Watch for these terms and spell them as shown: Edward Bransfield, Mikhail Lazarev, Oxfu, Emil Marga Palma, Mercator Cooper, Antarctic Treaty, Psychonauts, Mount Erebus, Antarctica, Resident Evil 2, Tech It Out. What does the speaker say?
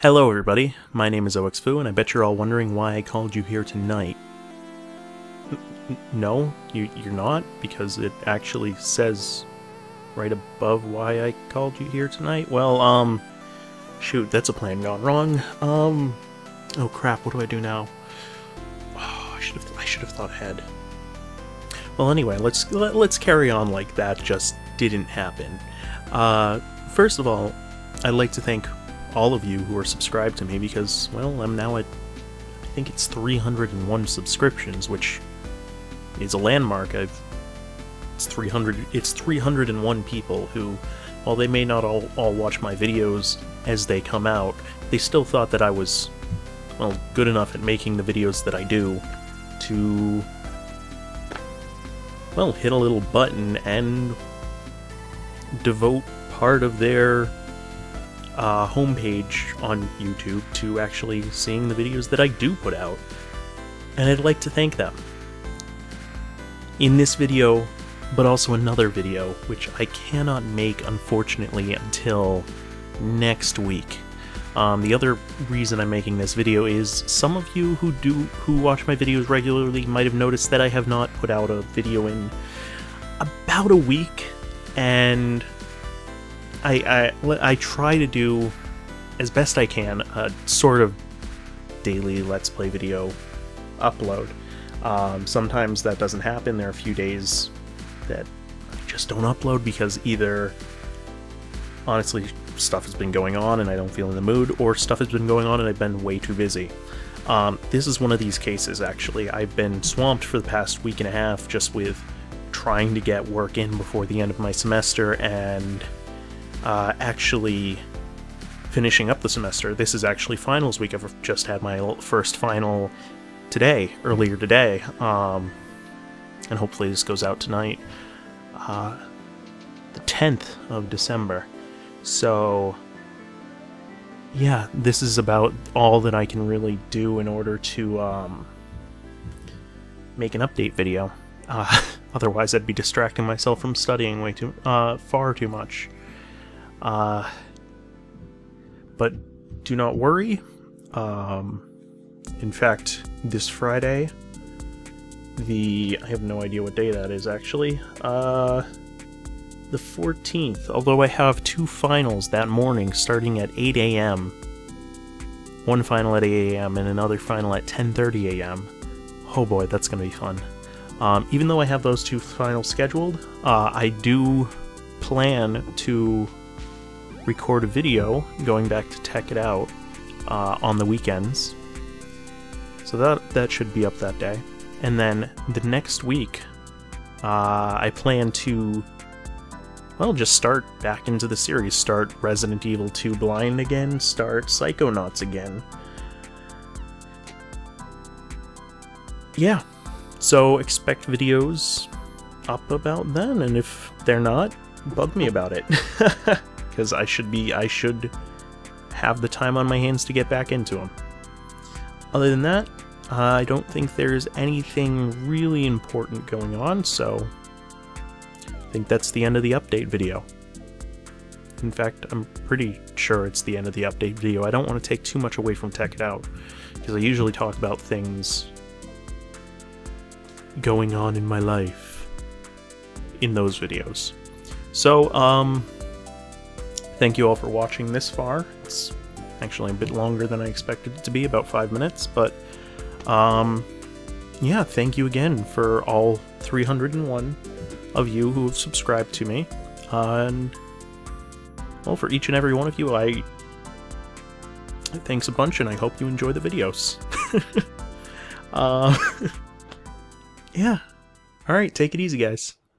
Hello everybody, my name is Oxfu, and I bet you're all wondering why I called you here tonight. No, you're not, because it actually says right above why I called you here tonight. Well, shoot, that's a plan gone wrong. Oh crap, what do I do now? Oh, I should have thought ahead. Well, anyway, let's carry on like that just didn't happen. First of all, I'd like to thank all of you who are subscribed to me because, well, I'm now at, I think it's 301 subscriptions, which is a landmark. It's 301 people who, while they may not all watch my videos as they come out, they still thought that I was, well, good enough at making the videos that I do to, well, hit a little button and devote part of their homepage on YouTube to actually seeing the videos that I do put out, and I'd like to thank them. In this video, but also another video, which I cannot make, unfortunately, until next week. The other reason I'm making this video is some of you who watch my videos regularly might have noticed that I have not put out a video in about a week, and I try to do, as best I can, a sort of daily Let's Play video upload. Sometimes that doesn't happen. There are a few days that I just don't upload because either, honestly, stuff has been going on and I don't feel in the mood, or stuff has been going on and I've been way too busy. This is one of these cases, actually. I've been swamped for the past week and a half just with trying to get work in before the end of my semester and actually finishing up the semester. This is actually finals week. I've just had my first final today, earlier today, and hopefully this goes out tonight, the 10th of December. So yeah, this is about all that I can really do in order to make an update video. Otherwise I'd be distracting myself from studying way too far too much. But do not worry. In fact, this Friday, I have no idea what day that is actually, the 14th, although I have two finals that morning starting at 8 a.m. One final at 8 a.m. and another final at 10:30 a.m. Oh boy, that's gonna be fun. Even though I have those two finals scheduled, I do plan to record a video going back to Tech It Out on the weekends, so that should be up that day. And then the next week I plan to, well, just start back into the series, start Resident Evil 2 Blind again, start Psychonauts again. Yeah, so expect videos up about then, and if they're not, bug me about it. Because I should have the time on my hands to get back into them. Other than that, I don't think there's anything really important going on, so I think that's the end of the update video. In fact, I'm pretty sure it's the end of the update video. I don't want to take too much away from Tech It Out, because I usually talk about things going on in my life in those videos. So, thank you all for watching this far. It's actually a bit longer than I expected it to be, about 5 minutes, but yeah, thank you again for all 301 of you who have subscribed to me. And, well, for each and every one of you, thanks a bunch, and I hope you enjoy the videos. Yeah. Alright, take it easy, guys.